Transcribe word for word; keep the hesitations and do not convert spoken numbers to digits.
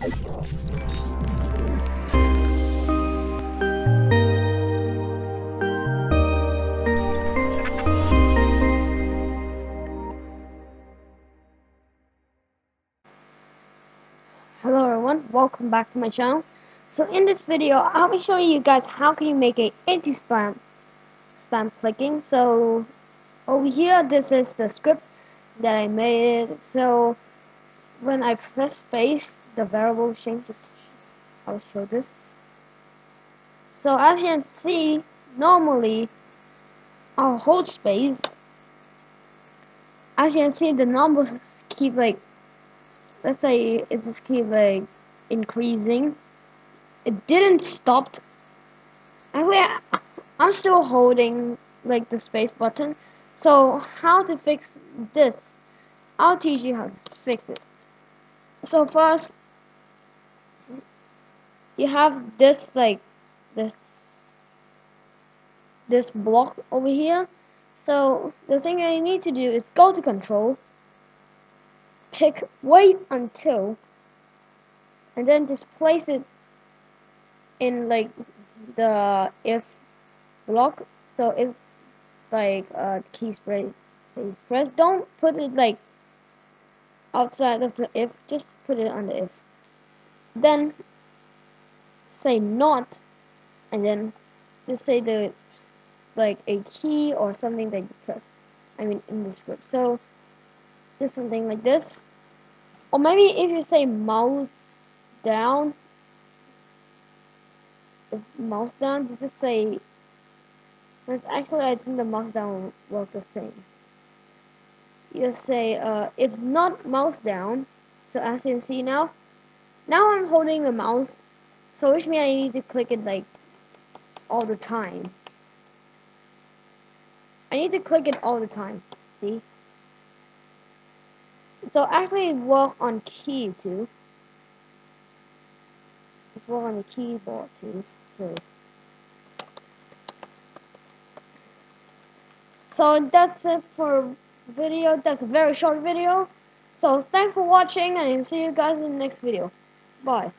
Hello everyone, welcome back to my channel. So in this video, I'll be showing you guys how can you make a anti-spam spam clicking. So over here, this is the script that I made. So when I press space, the variable changes. I'll show this. So as you can see, normally I'll hold space. As you can see, the numbers keep like, let's say it just keep like increasing. It didn't stop. Actually, I, I'm still holding like the space button. So how to fix this? I'll teach you how to fix it. So first, you have this like this this block over here. So the thing that you need to do is go to control, pick wait until, and then just place it in like the if block. So if like uh keys press, press don't put it like outside of the if, just put it on the if, then say not, and then just say the like a key or something that you press, I mean in the script. So just something like this, or maybe if you say mouse down, if mouse down, you just say, that's actually, I think the mouse down will work the same. You say uh, if not mouse down. So as you can see now, now I'm holding the mouse, so which means I need to click it like all the time. I need to click it all the time. See? So actually, it works on key too. It works on the keyboard too. So. So that's it for video. That's a very short video. So thanks for watching, and I'll see you guys in the next video. Bye.